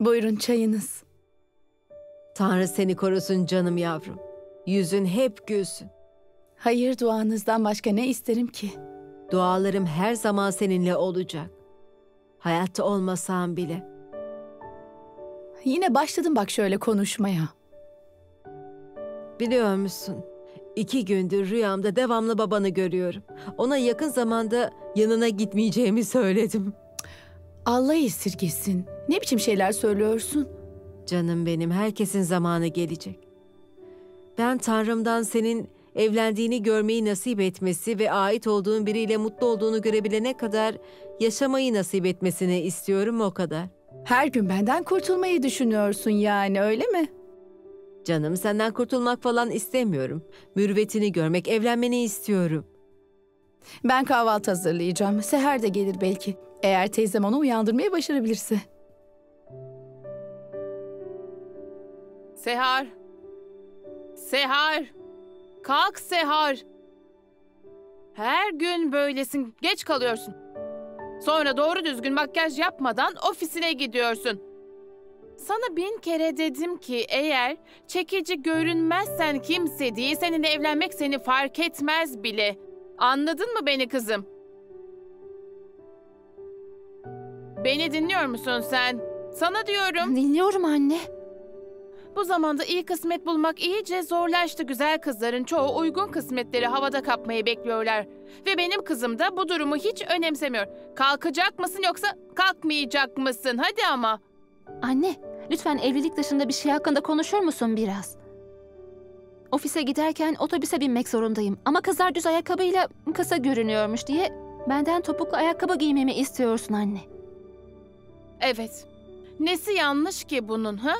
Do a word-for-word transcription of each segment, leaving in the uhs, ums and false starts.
Buyurun çayınız. Tanrı seni korusun canım yavrum. Yüzün hep gülsün. Hayır, duanızdan başka ne isterim ki? Dualarım her zaman seninle olacak. Hayatta olmasam bile. Yine başladım bak şöyle konuşmaya. Biliyor musun? İki gündür rüyamda devamlı babanı görüyorum. Ona yakın zamanda yanına gitmeyeceğimi söyledim. Allah esirgesin. Ne biçim şeyler söylüyorsun? Canım benim, herkesin zamanı gelecek. Ben Tanrım'dan senin evlendiğini görmeyi nasip etmesi ve ait olduğun biriyle mutlu olduğunu görebilene kadar yaşamayı nasip etmesini istiyorum, o kadar. Her gün benden kurtulmayı düşünüyorsun yani, öyle mi? Canım, senden kurtulmak falan istemiyorum. Mürüvvetini görmek, evlenmeni istiyorum. Ben kahvaltı hazırlayacağım. Seher de gelir belki. Eğer teyzem onu uyandırmaya başarabilirse. Seher! Seher! Kalk Seher! Her gün böylesin, geç kalıyorsun. Sonra doğru düzgün makyaj yapmadan ofisine gidiyorsun. Sana bin kere dedim ki eğer çekici görünmezsen kimse değil, seninle evlenmek seni fark etmez bile. Anladın mı beni kızım? Beni dinliyor musun sen? Sana diyorum. Dinliyorum anne. Bu zamanda iyi kısmet bulmak iyice zorlaştı. Güzel kızların çoğu uygun kısmetleri havada kapmayı bekliyorlar. Ve benim kızım da bu durumu hiç önemsemiyor. Kalkacak mısın yoksa kalkmayacak mısın? Hadi ama. Anne, lütfen evlilik dışında bir şey hakkında konuşur musun biraz? Ofise giderken otobüse binmek zorundayım. Ama kızlar düz ayakkabıyla kısa görünüyormuş diye benden topuklu ayakkabı giymemi istiyorsun anne. Evet. Nesi yanlış ki bunun, ha?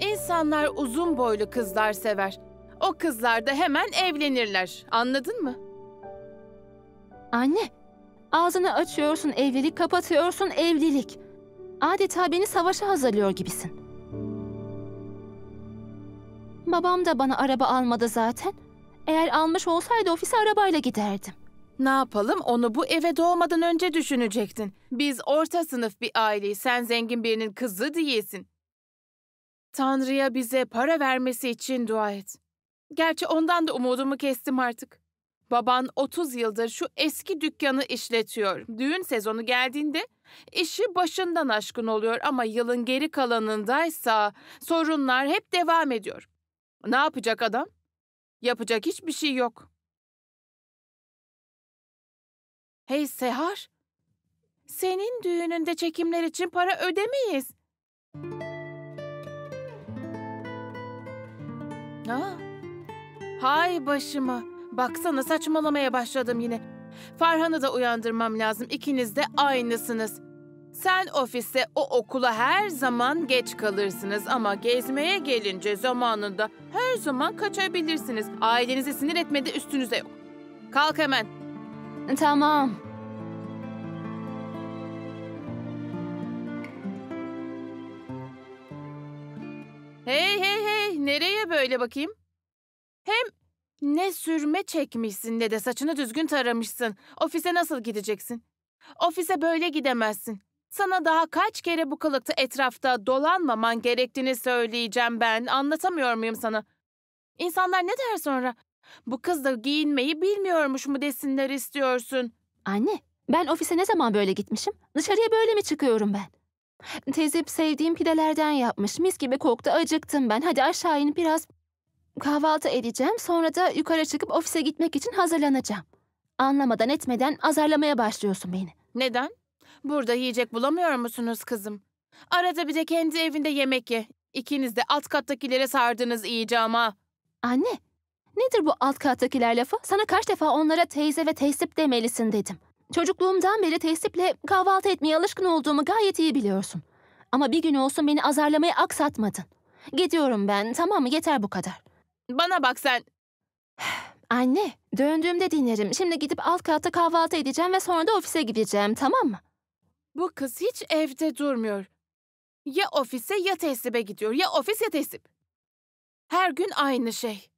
İnsanlar uzun boylu kızlar sever. O kızlar da hemen evlenirler. Anladın mı? Anne, ağzını açıyorsun evlilik, kapatıyorsun evlilik. Adeta beni savaşa hazırlıyor gibisin. Babam da bana araba almadı zaten. Eğer almış olsaydı ofise arabayla giderdim. Ne yapalım, onu bu eve doğmadan önce düşünecektin. Biz orta sınıf bir aileyiz, sen zengin birinin kızı değilsin. Tanrı'ya bize para vermesi için dua et. Gerçi ondan da umudumu kestim artık. Baban otuz yıldır şu eski dükkanı işletiyor. Düğün sezonu geldiğinde işi başından aşkın oluyor ama yılın geri kalanındaysa sorunlar hep devam ediyor. Ne yapacak adam? Yapacak hiçbir şey yok. Hey Seher, senin düğününde çekimler için para ödemeyiz. Ha. Hay başıma. Baksana, saçmalamaya başladım yine. Farhan'ı da uyandırmam lazım. İkiniz de aynısınız. Sen ofise, o okula her zaman geç kalırsınız. Ama gezmeye gelince zamanında her zaman kaçabilirsiniz. Ailenizi sinir etmedi, üstünüze yok. Kalk hemen. Tamam. Hey hey hey, nereye böyle bakayım? Hem... Ne sürme çekmişsin ne de saçını düzgün taramışsın. Ofise nasıl gideceksin? Ofise böyle gidemezsin. Sana daha kaç kere bu kılıkta etrafta dolanmaman gerektiğini söyleyeceğim ben. Anlatamıyor muyum sana? İnsanlar ne der sonra? Bu kız da giyinmeyi bilmiyormuş mu desinler istiyorsun? Anne, ben ofise ne zaman böyle gitmişim? Dışarıya böyle mi çıkıyorum ben? Tehzeeb sevdiğim pidelerden yapmış. Mis gibi koktu, acıktım ben. Hadi aşağı in biraz... Kahvaltı edeceğim, sonra da yukarı çıkıp ofise gitmek için hazırlanacağım. Anlamadan etmeden azarlamaya başlıyorsun beni. Neden? Burada yiyecek bulamıyor musunuz kızım? Arada bir de kendi evinde yemek ye. İkiniz de alt kattakilere sardınız iyice ama. Anne, nedir bu alt kattakiler lafı? Sana kaç defa onlara teyze ve Tehzeeb demelisin dedim. Çocukluğumdan beri Tehzeeb'le kahvaltı etmeye alışkın olduğumu gayet iyi biliyorsun. Ama bir gün olsun beni azarlamayı aksatmadın. Gidiyorum ben, tamam mı? Yeter bu kadar. Bana bak sen. Anne, döndüğümde dinlerim. Şimdi gidip alt katta kahvaltı edeceğim ve sonra da ofise gideceğim, tamam mı? Bu kız hiç evde durmuyor. Ya ofise ya Tehzeeb'e gidiyor. Ya ofis ya Tehzeeb. Her gün aynı şey.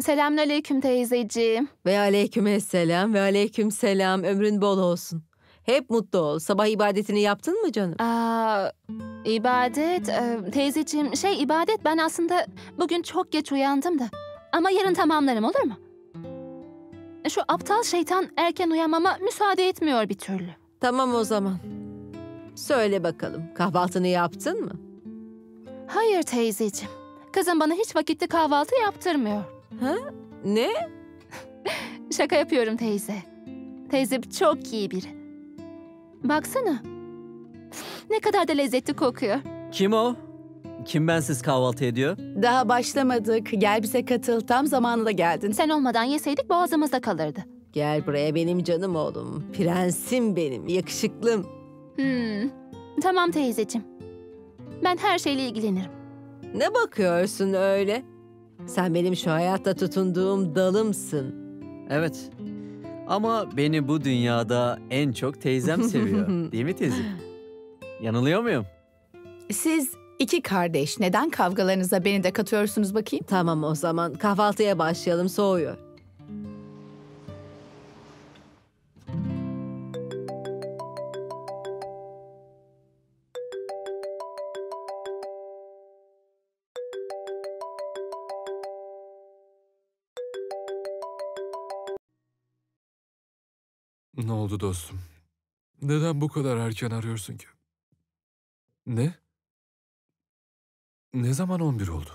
Selamünaleyküm teyzeciğim. Ve aleykümselam ve aleykümselam. Ömrün bol olsun. Hep mutlu ol. Sabah ibadetini yaptın mı canım? Aa, ibadet? Ee, teyzeciğim şey ibadet ben aslında bugün çok geç uyandım da. Ama yarın tamamlarım, olur mu? Şu aptal şeytan erken uyanmama müsaade etmiyor bir türlü. Tamam o zaman. Söyle bakalım, kahvaltını yaptın mı? Hayır teyzeciğim. Kızım bana hiç vakitli kahvaltı yaptırmıyor. Ha? Ne? Şaka yapıyorum teyze. Teyze çok iyi biri. Baksana. Ne kadar da lezzetli kokuyor. Kim o? Kim bensiz kahvaltı ediyor? Daha başlamadık. Gel bize katıl. Tam zamanında geldin. Sen olmadan yeseydik boğazımızda kalırdı. Gel buraya benim canım oğlum. Prensim benim. Yakışıklım. Hmm. Tamam teyzeciğim. Ben her şeyle ilgilenirim. Ne bakıyorsun öyle? Sen benim şu hayatta tutunduğum dalımsın. Evet. Ama beni bu dünyada en çok teyzem seviyor. Değil mi teyzem? Yanılıyor muyum? Siz iki kardeş neden kavgalarınıza beni de katıyorsunuz bakayım? Tamam o zaman kahvaltıya başlayalım, soğuyor. Ne oldu dostum? Neden bu kadar erken arıyorsun ki? Ne? Ne zaman on bir oldu?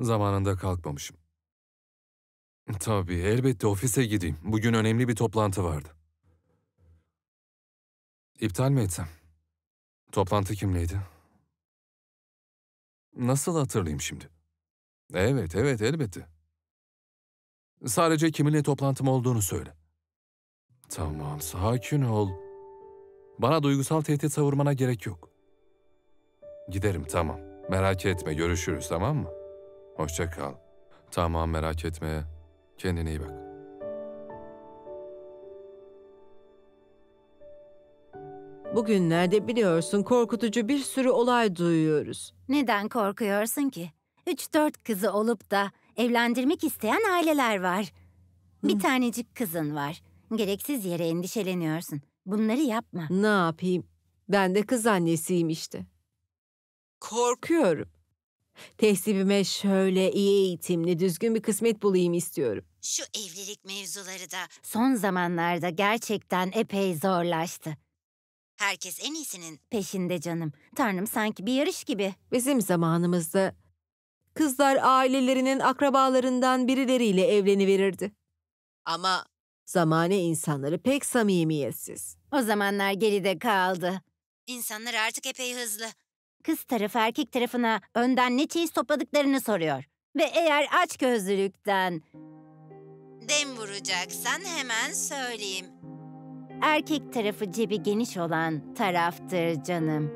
Zamanında kalkmamışım. Tabii, elbette ofise gideyim. Bugün önemli bir toplantı vardı. İptal mi etsem? Toplantı kimleydi? Nasıl hatırlayayım şimdi? Evet, evet, elbette. Sadece kiminle toplantım olduğunu söyle. Tamam, sakin ol. Bana duygusal tehdit savurmana gerek yok. Giderim, tamam. Merak etme, görüşürüz, tamam mı? Hoşça kal. Tamam, merak etme. Kendine iyi bak. Bugünlerde biliyorsun korkutucu bir sürü olay duyuyoruz. Neden korkuyorsun ki? Üç dört kızı olup da evlendirmek isteyen aileler var. Bir Hı. tanecik kızın var. Gereksiz yere endişeleniyorsun. Bunları yapma. Ne yapayım? Ben de kız annesiyim işte. Korkuyorum. Tehzeebime şöyle iyi eğitimli, düzgün bir kısmet bulayım istiyorum. Şu evlilik mevzuları da son zamanlarda gerçekten epey zorlaştı. Herkes en iyisinin peşinde canım. Tanrım, sanki bir yarış gibi. Bizim zamanımızda kızlar ailelerinin akrabalarından birileriyle evleniverirdi. Ama zamane insanları pek samimiyetsiz. O zamanlar geride kaldı. İnsanlar artık epey hızlı. Kız tarafı erkek tarafına önden ne çeyiz topladıklarını soruyor. Ve eğer açgözlülükten dem vuracaksan hemen söyleyeyim. Erkek tarafı cebi geniş olan taraftır canım.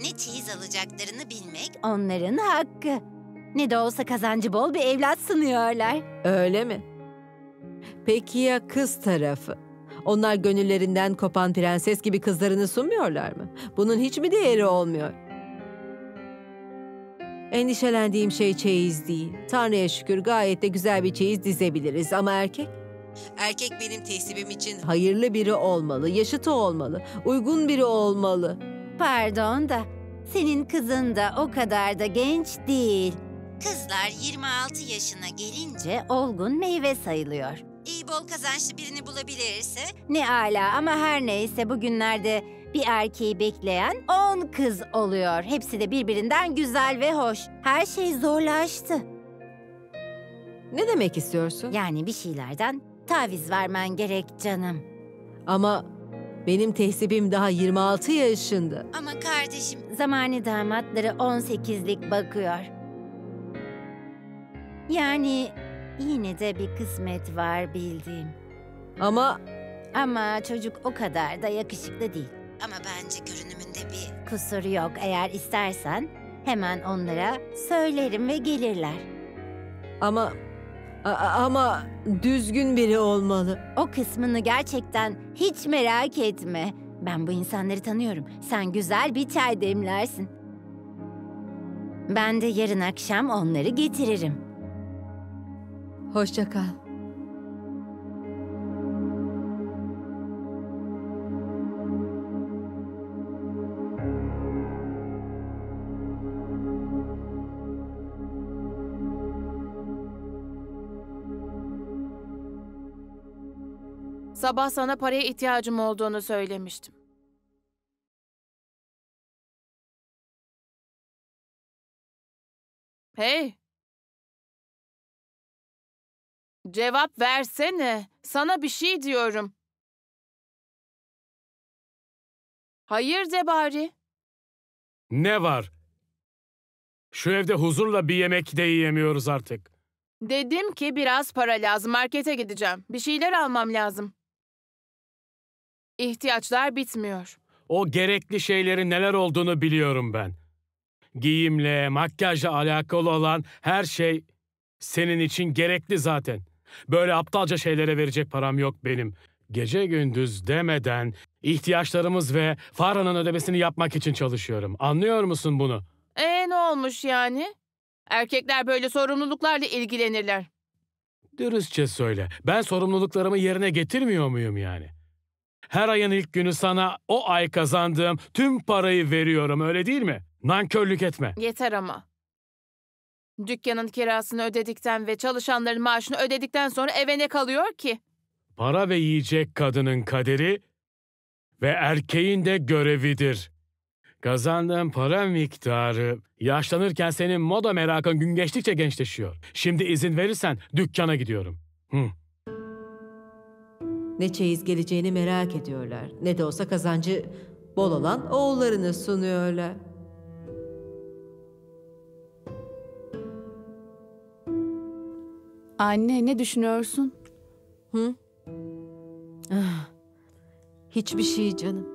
Ne çeyiz alacaklarını bilmek onların hakkı. Ne de olsa kazancı bol bir evlat sunuyorlar. Öyle mi? Peki ya kız tarafı? Onlar gönüllerinden kopan prenses gibi kızlarını sunmuyorlar mı? Bunun hiç mi değeri olmuyor? Endişelendiğim şey çeyiz değil. Tanrı'ya şükür gayet de güzel bir çeyiz dizebiliriz ama erkek? Erkek benim Tehzeebim için hayırlı biri olmalı, yaşıtı olmalı, uygun biri olmalı. Pardon da senin kızın da o kadar da genç değil. Kızlar yirmi altı yaşına gelince olgun meyve sayılıyor. İyi bol kazançlı birini bulabilirse ne ala, ama her neyse bugünlerde bir erkeği bekleyen on kız oluyor. Hepsi de birbirinden güzel ve hoş. Her şey zorlaştı. Ne demek istiyorsun? Yani bir şeylerden taviz vermen gerek canım. Ama benim Tehzeebim daha yirmi altı yaşında. Ama kardeşim, zamani damatları on sekizlik bakıyor. Yani yine de bir kısmet var bildiğim. Ama... Ama çocuk o kadar da yakışıklı değil. Ama bence görünümünde bir kusur yok. Eğer istersen hemen onlara söylerim ve gelirler. Ama... Ama düzgün biri olmalı. O kısmını gerçekten hiç merak etme. Ben bu insanları tanıyorum. Sen güzel bir çay demlersin. Ben de yarın akşam onları getiririm. Hoşça kal. Sabah sana paraya ihtiyacım olduğunu söylemiştim. Hey! Cevap versene. Sana bir şey diyorum. Hayır de bari. Ne var? Şu evde huzurla bir yemek de yiyemiyoruz artık. Dedim ki biraz para lazım. Markete gideceğim. Bir şeyler almam lazım. İhtiyaçlar bitmiyor. O gerekli şeylerin neler olduğunu biliyorum ben. Giyimle, makyajla alakalı olan her şey senin için gerekli zaten. Böyle aptalca şeylere verecek param yok benim. Gece gündüz demeden ihtiyaçlarımız ve Farhan'ın ödemesini yapmak için çalışıyorum. Anlıyor musun bunu? Ee ne olmuş yani? Erkekler böyle sorumluluklarla ilgilenirler. Dürüstçe söyle. Ben sorumluluklarımı yerine getirmiyor muyum yani? Her ayın ilk günü sana o ay kazandığım tüm parayı veriyorum, öyle değil mi? Nankörlük etme. Yeter ama. Dükkanın kirasını ödedikten ve çalışanların maaşını ödedikten sonra eve ne kalıyor ki? Para ve yiyecek kadının kaderi ve erkeğin de görevidir. Kazandığın para miktarı yaşlanırken senin moda merakın gün geçtikçe gençleşiyor. Şimdi izin verirsen dükkana gidiyorum. Hı. Ne çeyiz geleceğini merak ediyorlar. Ne de olsa kazancı bol olan oğullarını sunuyorlar. Anne, ne düşünüyorsun? Hı? Ah, hiçbir şey canım.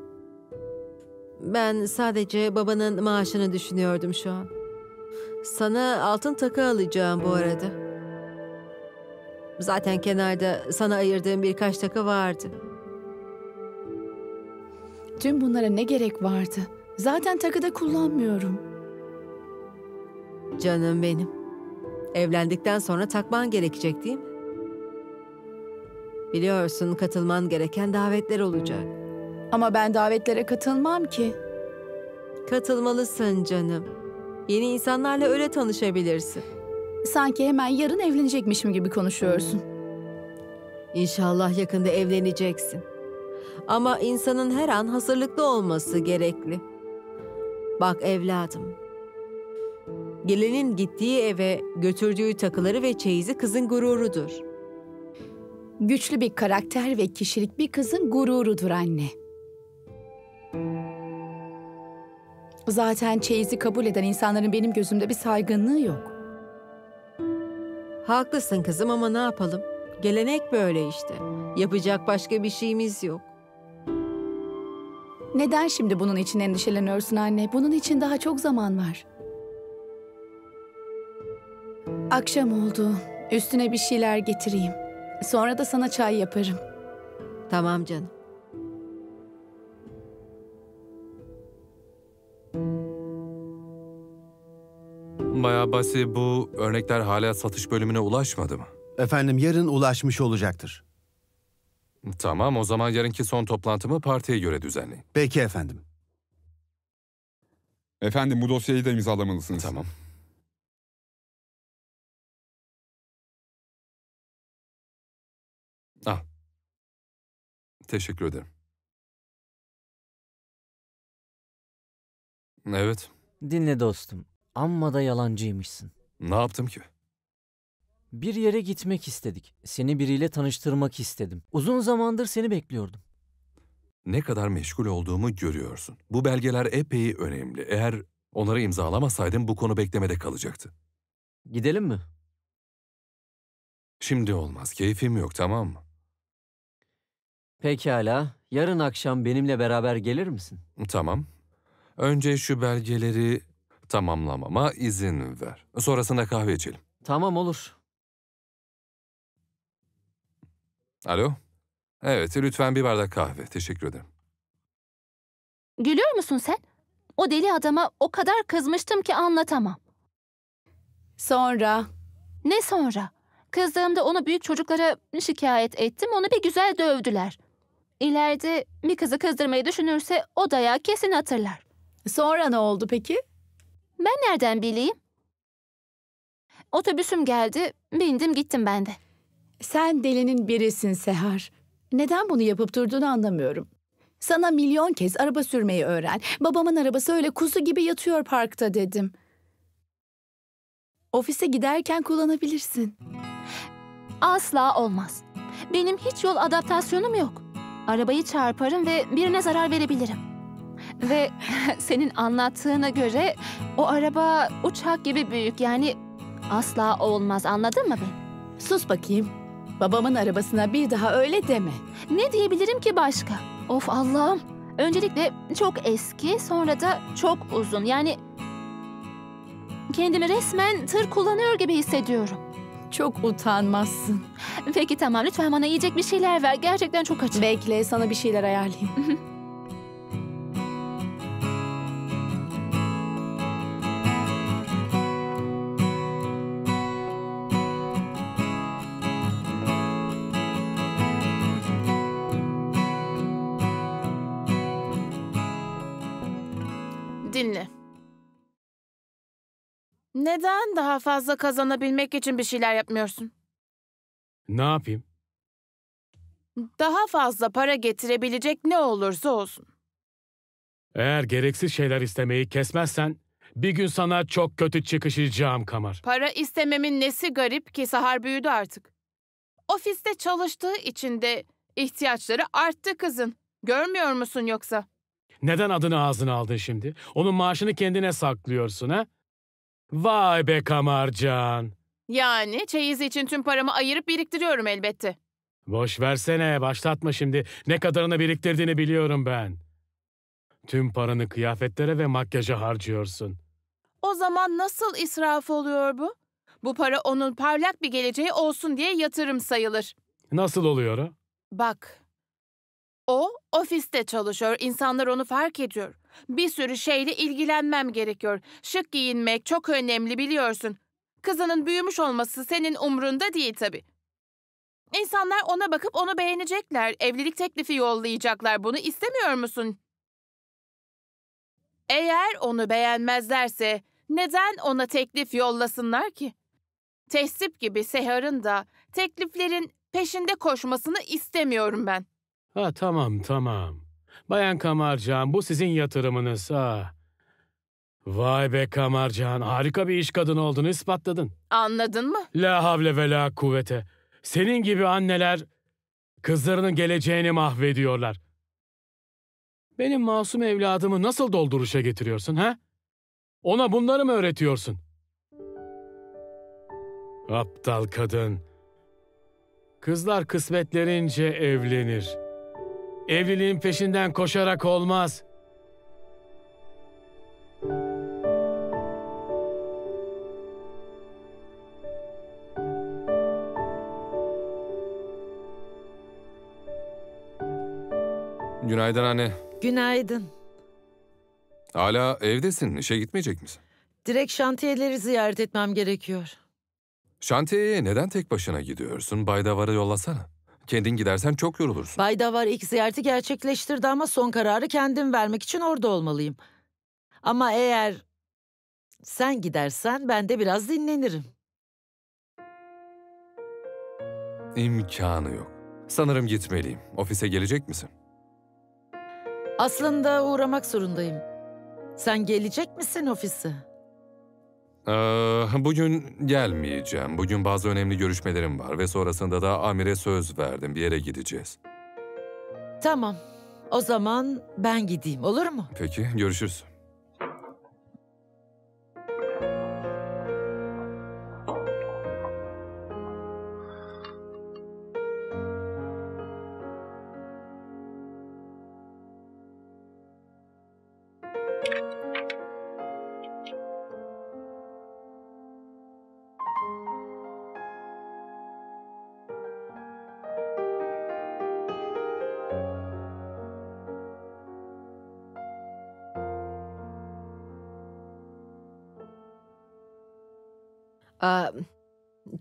Ben sadece babanın maaşını düşünüyordum şu an. Sana altın takı alacağım bu arada. Zaten kenarda sana ayırdığım birkaç takı vardı. Tüm bunlara ne gerek vardı? Zaten takıda kullanmıyorum. Canım benim. Evlendikten sonra takman gerekecek değil mi? Biliyorsun, katılman gereken davetler olacak. Ama ben davetlere katılmam ki. Katılmalısın canım. Yeni insanlarla öyle tanışabilirsin. Sanki hemen yarın evlenecekmişim gibi konuşuyorsun. İnşallah yakında evleneceksin. Ama insanın her an hazırlıklı olması gerekli. Bak evladım. Gelinin gittiği eve götürdüğü takıları ve çeyizi kızın gururudur. Güçlü bir karakter ve kişilik bir kızın gururudur anne. Zaten çeyizi kabul eden insanların benim gözümde bir saygınlığı yok. Haklısın kızım ama ne yapalım? Gelenek böyle işte. Yapacak başka bir şeyimiz yok. Neden şimdi bunun için endişeleniyorsun anne? Bunun için daha çok zaman var. Akşam oldu. Üstüne bir şeyler getireyim. Sonra da sana çay yaparım. Tamam canım. Bayağı basit, bu örnekler hala satış bölümüne ulaşmadı mı? Efendim, yarın ulaşmış olacaktır. Tamam, o zaman yarınki son toplantımı partiye göre düzenleyin. Peki efendim. Efendim, bu dosyayı da imzalamalısınız. Tamam. Ah, teşekkür ederim. Evet. Dinle dostum, amma da yalancıymışsın. Ne yaptım ki? Bir yere gitmek istedik. Seni biriyle tanıştırmak istedim. Uzun zamandır seni bekliyordum. Ne kadar meşgul olduğumu görüyorsun. Bu belgeler epey önemli. Eğer onları imzalamasaydım bu konu beklemede kalacaktı. Gidelim mi? Şimdi olmaz, keyfim yok, tamam mı? Pekala, yarın akşam benimle beraber gelir misin? Tamam. Önce şu belgeleri tamamlamama izin ver. Sonrasında kahve içelim. Tamam, olur. Alo? Evet, lütfen bir bardak kahve. Teşekkür ederim. Gülüyor musun sen? O deli adama o kadar kızmıştım ki anlatamam. Sonra? Ne sonra? Kızdığımda onu büyük çocuklara şikayet ettim. Onu bir güzel dövdüler. İleride bir kızı kızdırmayı düşünürse o dayağı kesin hatırlar. Sonra ne oldu peki? Ben nereden bileyim? Otobüsüm geldi. Bindim gittim ben de. Sen delinin birisin Seher. Neden bunu yapıp durduğunu anlamıyorum. Sana milyon kez araba sürmeyi öğren. Babamın arabası öyle kuzu gibi yatıyor parkta dedim. Ofise giderken kullanabilirsin. Asla olmaz. Benim hiç yol adaptasyonum yok. Arabayı çarparım ve birine zarar verebilirim. Ve senin anlattığına göre o araba uçak gibi büyük. Yani asla olmaz. Anladın mı beni? Sus bakayım. Babamın arabasına bir daha öyle deme. Ne diyebilirim ki başka? Of Allah'ım. Öncelikle çok eski, sonra da çok uzun. Yani kendimi resmen tır kullanıyor gibi hissediyorum. Çok utanmazsın. Peki tamam, lütfen bana yiyecek bir şeyler ver. Gerçekten çok açım. Bekle, sana bir şeyler ayarlayayım. Dinle. Neden daha fazla kazanabilmek için bir şeyler yapmıyorsun? Ne yapayım? Daha fazla para getirebilecek ne olursa olsun. Eğer gereksiz şeyler istemeyi kesmezsen bir gün sana çok kötü çıkışacağım Kamar. Para istememin nesi garip ki? Sahar büyüdü artık. Ofiste çalıştığı için de ihtiyaçları arttı kızın. Görmüyor musun yoksa? Neden adını ağzına aldın şimdi? Onun maaşını kendine saklıyorsun ha? Vay be Kamarcan. Yani çeyiz için tüm paramı ayırıp biriktiriyorum elbette. Boş versene, başlatma şimdi. Ne kadarını biriktirdiğini biliyorum ben. Tüm paranı kıyafetlere ve makyaja harcıyorsun. O zaman nasıl israf oluyor bu? Bu para onun parlak bir geleceği olsun diye yatırım sayılır. Nasıl oluyor o? Bak. O ofiste çalışıyor, insanlar onu fark ediyor. Bir sürü şeyle ilgilenmem gerekiyor. Şık giyinmek çok önemli biliyorsun. Kızının büyümüş olması senin umrunda değil tabii. İnsanlar ona bakıp onu beğenecekler. Evlilik teklifi yollayacaklar. Bunu istemiyor musun? Eğer onu beğenmezlerse neden ona teklif yollasınlar ki? Tehzeeb gibi Seher'in da tekliflerin peşinde koşmasını istemiyorum ben. Ha tamam tamam. Bayan Kamarcan, bu sizin yatırımınız ha. Vay be Kamarcan, harika bir iş kadını olduğunu ispatladın. Anladın mı? La havle ve la kuvvete. Senin gibi anneler kızlarının geleceğini mahvediyorlar. Benim masum evladımı nasıl dolduruşa getiriyorsun ha? Ona bunları mı öğretiyorsun? Aptal kadın. Kızlar kısmetlerince evlenir. Evliliğin peşinden koşarak olmaz. Günaydın anne. Günaydın. Hala evdesin, işe gitmeyecek misin? Direkt şantiyeleri ziyaret etmem gerekiyor. Şantiyeye neden tek başına gidiyorsun? Bay Davar'a yollasana. Kendin gidersen çok yorulursun. Bay Davar ilk ziyareti gerçekleştirdi ama son kararı kendim vermek için orada olmalıyım. Ama eğer sen gidersen ben de biraz dinlenirim. İmkanı yok. Sanırım gitmeliyim. Ofise gelecek misin? Aslında uğramak zorundayım. Sen gelecek misin ofise? Ee, bugün gelmeyeceğim. Bugün bazı önemli görüşmelerim var ve sonrasında da amire söz verdim. Bir yere gideceğiz. Tamam. O zaman ben gideyim, olur mu? Peki, görüşürüz.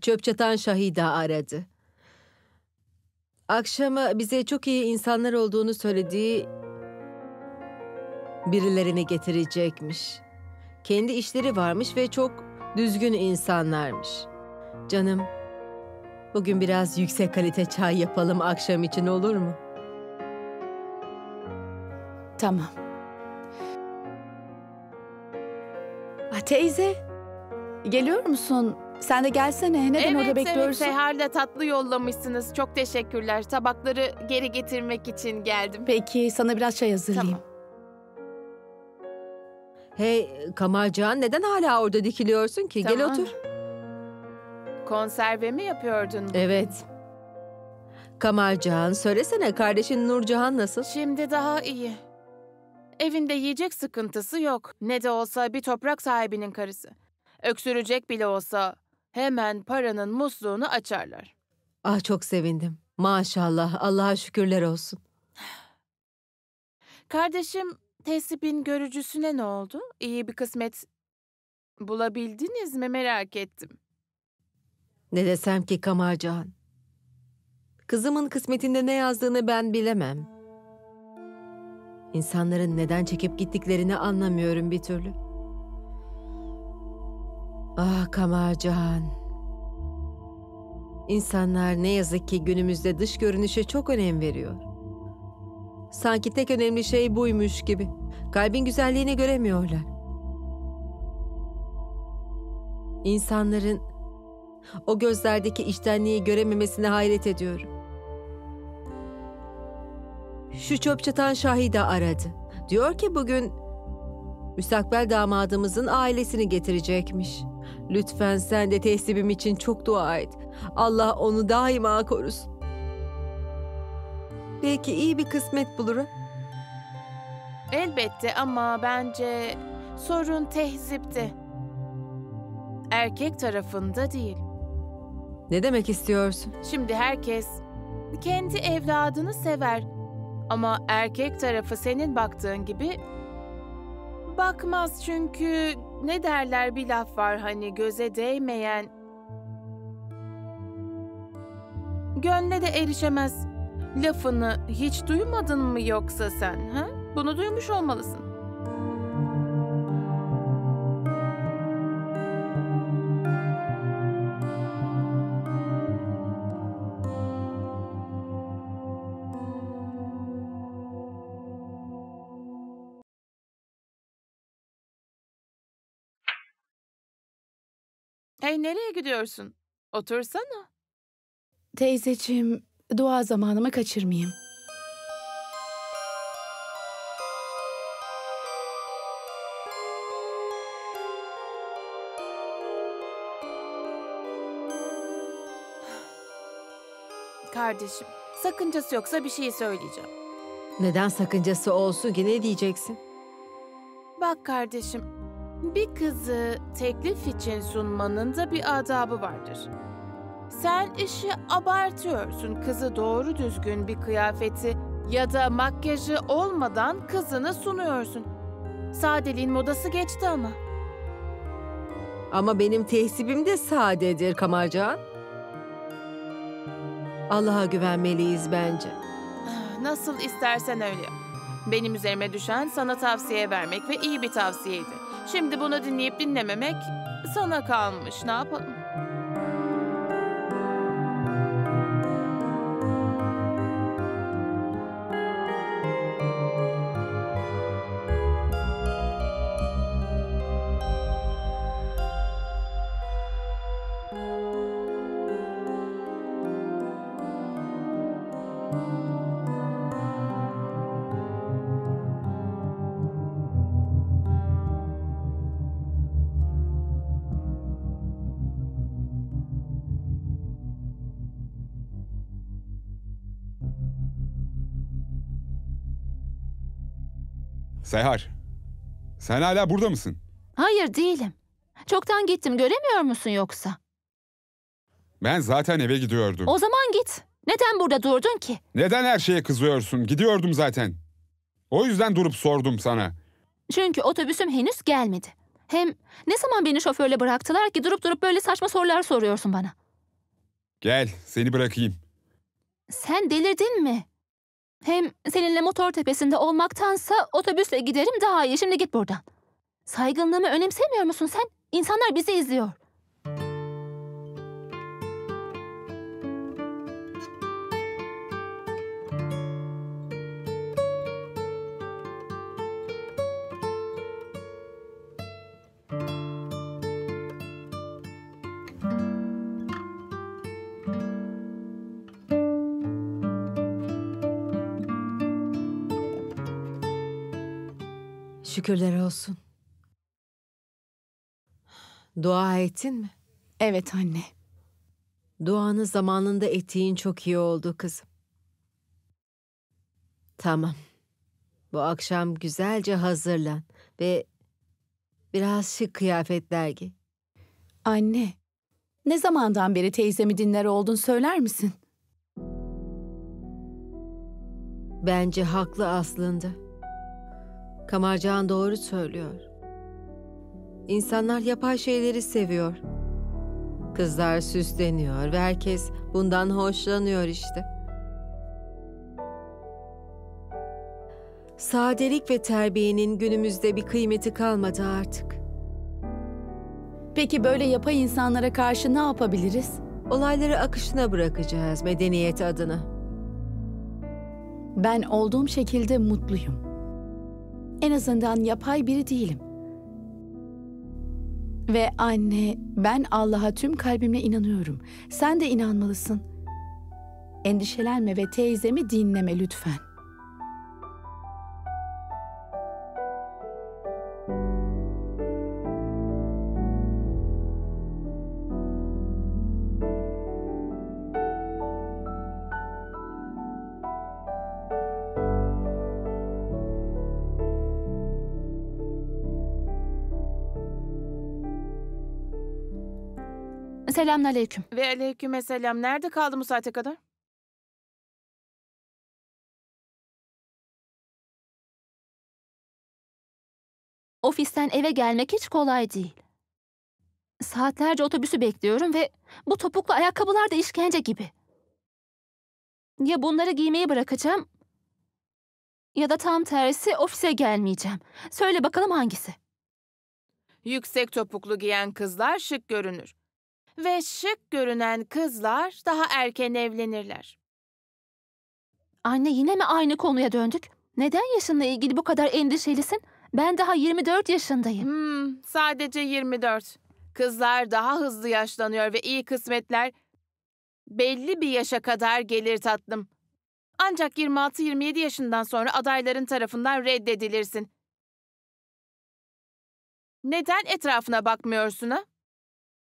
Çöp çatan Şahida aradı. Akşama bize çok iyi insanlar olduğunu söylediği birilerini getirecekmiş. Kendi işleri varmış ve çok düzgün insanlarmış. Canım, Bugün biraz yüksek kalite çay yapalım akşam için, olur mu? Tamam. Ah, teyze, geliyor musun? Sen de gelsene. Neden evet, orada bekliyorsun? Evet, Seher'le tatlı yollamışsınız. Çok teşekkürler. Tabakları geri getirmek için geldim. Peki, sana biraz çay hazırlayayım. Tamam. Hey, Kamarcığan, neden hala orada dikiliyorsun ki? Tamam. Gel otur. Konserve mi yapıyordun? Evet. Kamarcığan, söylesene, kardeşin Nurcihan nasıl? Şimdi daha iyi. Evinde yiyecek sıkıntısı yok. Ne de olsa bir toprak sahibinin karısı. Öksürecek bile olsa hemen paranın musluğunu açarlar. Ah, çok sevindim. Maşallah, Allah'a şükürler olsun. Kardeşim Tehzeeb'in görücüsüne ne oldu? İyi bir kısmet bulabildiniz mi, merak ettim. Ne desem ki Kamarcığan? Kızımın kısmetinde ne yazdığını ben bilemem. İnsanların neden çekip gittiklerini anlamıyorum bir türlü. Ah Kamarcığan. İnsanlar ne yazık ki günümüzde dış görünüşe çok önem veriyor. Sanki tek önemli şey buymuş gibi. Kalbin güzelliğini göremiyorlar. İnsanların o gözlerdeki içtenliği görememesine hayret ediyorum. Şu çöp çatan Şahide aradı. Diyor ki bugün müstakbel damadımızın ailesini getirecekmiş. Lütfen sen de Tehzeeb'im için çok dua et. Allah onu daima korusun. Belki iyi bir kısmet bulur. Elbette, ama bence sorun Tehzeeb'de. Erkek tarafında değil. Ne demek istiyorsun? Şimdi herkes kendi evladını sever. Ama erkek tarafı senin baktığın gibi bakmaz, çünkü ne derler, bir laf var hani, göze değmeyen gönle de erişemez. Lafını hiç duymadın mı yoksa sen? Ha? Bunu duymuş olmalısın. Hey, nereye gidiyorsun? Otursana. Teyzeciğim, dua zamanımı kaçırmayayım. Kardeşim, sakıncası yoksa bir şey söyleyeceğim. Neden sakıncası olsun ki, ne diyeceksin? Bak kardeşim, bir kızı teklif için sunmanın da bir adabı vardır. Sen işi abartıyorsun. Kızı doğru düzgün bir kıyafeti ya da makyajı olmadan kızını sunuyorsun. Sadeliğin modası geçti ama. Ama benim Tehzeeb'im de sadedir Kamarcığan. Allah'a güvenmeliyiz bence. Nasıl istersen öyle. Benim üzerime düşen sana tavsiye vermek ve iyi bir tavsiyeydi. Şimdi bunu dinleyip dinlememek sana kalmış. Ne yapalım? Seher, sen hala burada mısın? Hayır, değilim. Çoktan gittim, göremiyor musun yoksa? Ben zaten eve gidiyordum. O zaman git. Neden burada durdun ki? Neden her şeye kızıyorsun? Gidiyordum zaten. O yüzden durup sordum sana. Çünkü otobüsüm henüz gelmedi. Hem ne zaman beni şoförle bıraktılar ki durup durup böyle saçma sorular soruyorsun bana? Gel, seni bırakayım. Sen delirdin mi? Hem seninle motor tepesinde olmaktansa otobüsle giderim daha iyi. Şimdi git buradan. Saygınlığımı önemsemiyor musun sen? İnsanlar bizi izliyor. Şükürler olsun. Dua ettin mi? Evet anne. Duanı zamanında ettiğin çok iyi oldu kızım. Tamam. Bu akşam güzelce hazırlan ve biraz şık kıyafetler giy. Anne, ne zamandan beri teyzemi dinler oldun söyler misin? Bence haklı aslında. Kamarcığan doğru söylüyor. İnsanlar yapay şeyleri seviyor. Kızlar süsleniyor ve herkes bundan hoşlanıyor işte. Sadelik ve terbiyenin günümüzde bir kıymeti kalmadı artık. Peki böyle yapay insanlara karşı ne yapabiliriz? Olayları akışına bırakacağız medeniyet adına. Ben olduğum şekilde mutluyum. En azından yapay biri değilim. Ve anne, ben Allah'a tüm kalbimle inanıyorum. Sen de inanmalısın. Endişelenme ve teyzemi dinleme lütfen. Selamünaleyküm. Ve aleykümselam. Nerede kaldı bu saate kadar? Ofisten eve gelmek hiç kolay değil. Saatlerce otobüsü bekliyorum ve bu topuklu ayakkabılar da işkence gibi. Ya bunları giymeyi bırakacağım ya da tam tersi ofise gelmeyeceğim. Söyle bakalım hangisi? Yüksek topuklu giyen kızlar şık görünür. Ve şık görünen kızlar daha erken evlenirler. Anne yine mi aynı konuya döndük? Neden yaşınla ilgili bu kadar endişelisin? Ben daha yirmi dört yaşındayım. Hmm, sadece yirmi dört. Kızlar daha hızlı yaşlanıyor ve iyi kısmetler belli bir yaşa kadar gelir tatlım. Ancak yirmi altı yirmi yedi yaşından sonra adayların tarafından reddedilirsin. Neden etrafına bakmıyorsun ha?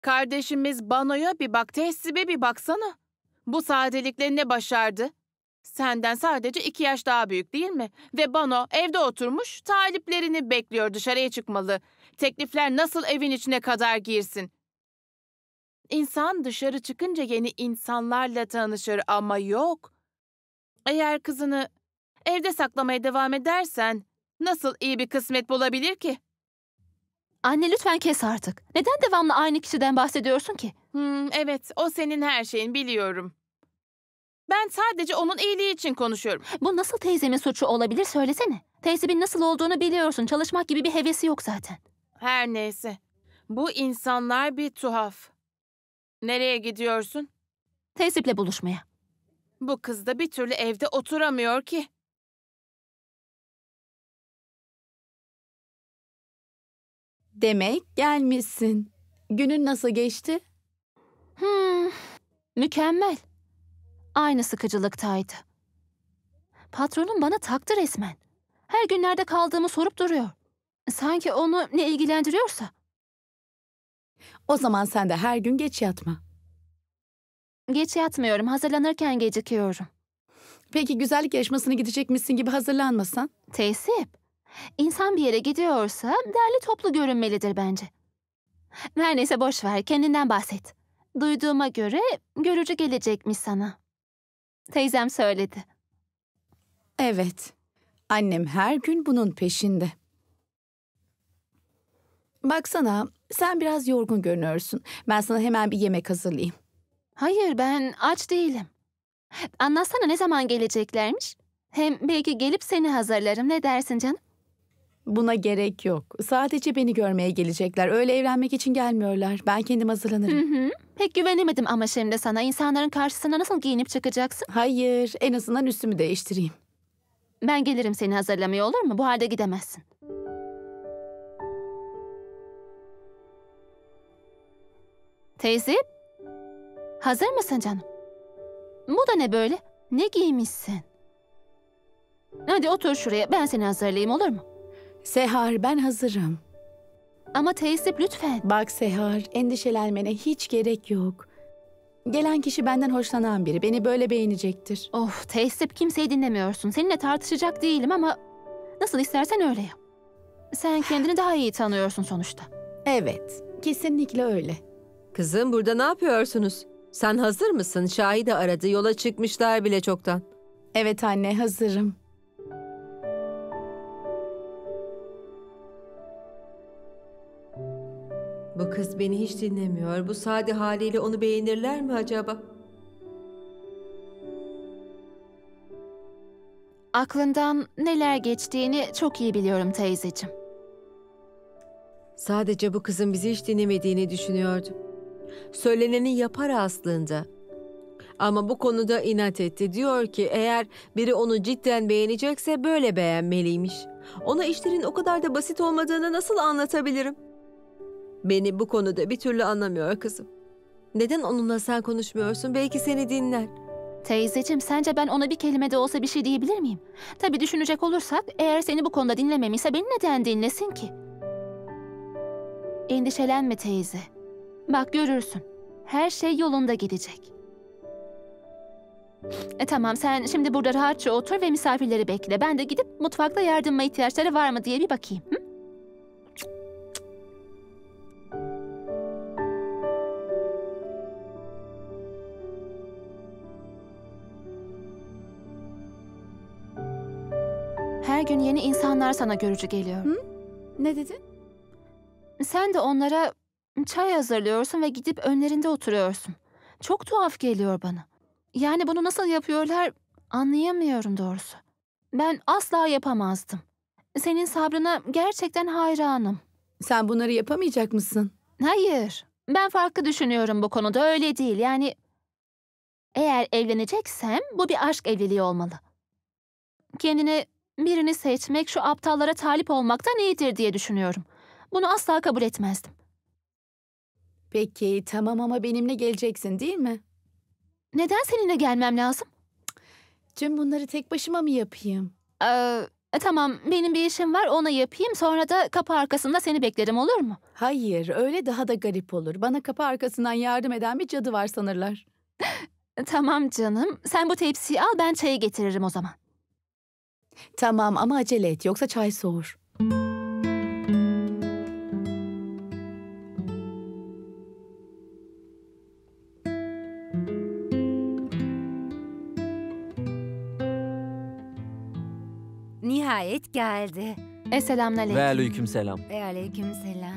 Kardeşimiz Bano'ya bir bak, Tehzeeb'e bir baksana. Bu sadelikle ne başardı? Senden sadece iki yaş daha büyük değil mi? Ve Bano evde oturmuş, taliplerini bekliyor, dışarıya çıkmalı. Teklifler nasıl evin içine kadar girsin? İnsan dışarı çıkınca yeni insanlarla tanışır ama yok. Eğer kızını evde saklamaya devam edersen nasıl iyi bir kısmet bulabilir ki? Anne lütfen kes artık. Neden devamlı aynı kişiden bahsediyorsun ki? Hmm, evet, o senin her şeyin biliyorum. Ben sadece onun iyiliği için konuşuyorum. Bu nasıl teyzemin suçu olabilir söylesene. Teyzemin nasıl olduğunu biliyorsun. Çalışmak gibi bir hevesi yok zaten. Her neyse. Bu insanlar bir tuhaf. Nereye gidiyorsun? Tehzeeb'le buluşmaya. Bu kız da bir türlü evde oturamıyor ki. Demek gelmişsin. Günün nasıl geçti? Hmm, mükemmel. Aynı sıkıcılıktaydı. Patronum bana taktı resmen. Her gün nerede kaldığımı sorup duruyor. Sanki onu ne ilgilendiriyorsa. O zaman sen de her gün geç yatma. Geç yatmıyorum. Hazırlanırken gecikiyorum. Peki güzellik yarışmasına gidecekmişsin gibi hazırlanmasan? Tehzeeb. İnsan bir yere gidiyorsa derli toplu görünmelidir bence. Her neyse boş ver, kendinden bahset. Duyduğuma göre görücü gelecekmiş sana. Teyzem söyledi. Evet, annem her gün bunun peşinde. Baksana, sen biraz yorgun görünüyorsun. Ben sana hemen bir yemek hazırlayayım. Hayır, ben aç değilim. Anlatsana ne zaman geleceklermiş? Hem belki gelip seni hazırlarım. Ne dersin canım? Buna gerek yok. Sadece beni görmeye gelecekler. Öyle evlenmek için gelmiyorlar. Ben kendim hazırlanırım. Hı hı. Pek güvenemedim ama şimdi sana. İnsanların karşısına nasıl giyinip çıkacaksın? Hayır. En azından üstümü değiştireyim. Ben gelirim seni hazırlamaya, olur mu? Bu halde gidemezsin. Tehzeeb, hazır mısın canım? Bu da ne böyle? Ne giymişsin? Hadi otur şuraya. Ben seni hazırlayayım, olur mu? Seher, ben hazırım. Ama Tehzeeb lütfen. Bak Seher, endişelenmene hiç gerek yok. Gelen kişi benden hoşlanan biri. Beni böyle beğenecektir. Of Tehzeeb, kimseyi dinlemiyorsun. Seninle tartışacak değilim ama nasıl istersen öyle yap. Sen kendini daha iyi tanıyorsun sonuçta. Evet, kesinlikle öyle. Kızım, burada ne yapıyorsunuz? Sen hazır mısın? Şahide aradı. Yola çıkmışlar bile çoktan. Evet anne, hazırım. Bu kız beni hiç dinlemiyor. Bu sade haliyle onu beğenirler mi acaba? Aklından neler geçtiğini çok iyi biliyorum teyzeciğim. Sadece bu kızın bizi hiç dinlemediğini düşünüyordum. Söyleneni yapar aslında. Ama bu konuda inat etti. Diyor ki eğer biri onu cidden beğenecekse böyle beğenmeliymiş. Ona işlerin o kadar da basit olmadığını nasıl anlatabilirim? Beni bu konuda bir türlü anlamıyor kızım. Neden onunla sen konuşmuyorsun? Belki seni dinler. Teyzeciğim, sence ben ona bir kelime de olsa bir şey diyebilir miyim? Tabii düşünecek olursak eğer seni bu konuda dinlememişse beni neden dinlesin ki? Endişelenme teyze. Bak görürsün. Her şey yolunda gidecek. E tamam, sen şimdi burada rahatça otur ve misafirleri bekle. Ben de gidip mutfakta yardıma ihtiyaçları var mı diye bir bakayım. Hı? Her gün yeni insanlar sana görücü geliyor. Hı? Ne dedin? Sen de onlara çay hazırlıyorsun ve gidip önlerinde oturuyorsun. Çok tuhaf geliyor bana. Yani bunu nasıl yapıyorlar anlayamıyorum doğrusu. Ben asla yapamazdım. Senin sabrına gerçekten hayranım. Sen bunları yapamayacak mısın? Hayır. Ben farklı düşünüyorum bu konuda. Öyle değil. Yani eğer evleneceksem bu bir aşk evliliği olmalı. Kendine birini seçmek şu aptallara talip olmaktan iyidir diye düşünüyorum. Bunu asla kabul etmezdim. Peki tamam, ama benimle geleceksin değil mi? Neden seninle gelmem lazım? Tüm bunları tek başıma mı yapayım? Ee, tamam, benim bir işim var, onu yapayım, sonra da kapı arkasında seni beklerim, olur mu? Hayır, öyle daha da garip olur. Bana kapı arkasından yardım eden bir cadı var sanırlar. Tamam canım, sen bu tepsiyi al, ben çayı getiririm o zaman. Tamam ama acele et, yoksa çay soğur. Nihayet geldi. Esselamünaleyküm. Ve aleykümselam. Ve aleykümselam.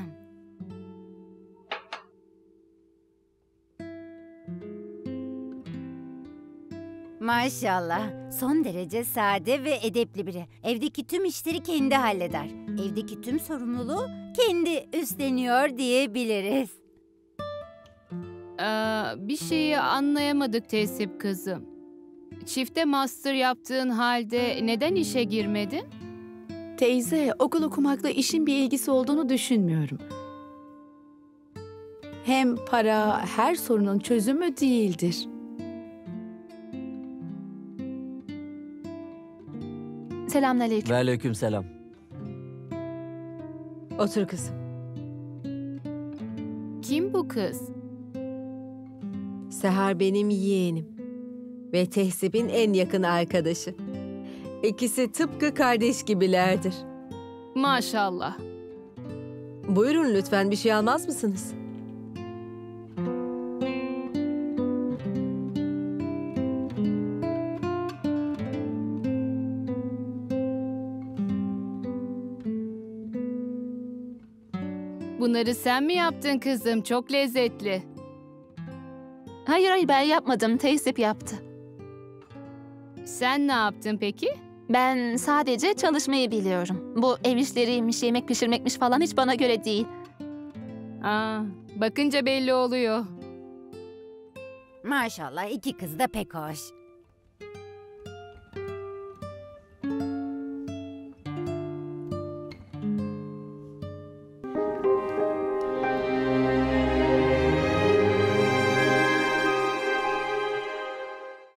Maşallah, son derece sade ve edepli biri. Evdeki tüm işleri kendi halleder. Evdeki tüm sorumluluğu kendi üstleniyor diyebiliriz. Ee, bir şeyi anlayamadık Tehzeeb kızım. Çifte master yaptığın halde neden işe girmedin? Teyze, okul okumakla işin bir ilgisi olduğunu düşünmüyorum. Hem para her sorunun çözümü değildir. Selamünaleyküm. Ve aleykümselam. Otur kızım. Kim bu kız? Seher benim yeğenim ve Tehzeeb'in en yakın arkadaşı. İkisi tıpkı kardeş gibilerdir. Maşallah. Buyurun lütfen, bir şey almaz mısınız? Bunları sen mi yaptın kızım? Çok lezzetli. Hayır hayır, ben yapmadım. Tehzeeb yaptı. Sen ne yaptın peki? Ben sadece çalışmayı biliyorum. Bu ev işleriymiş, yemek pişirmekmiş falan hiç bana göre değil. Aa, bakınca belli oluyor. Maşallah iki kız da pek hoş.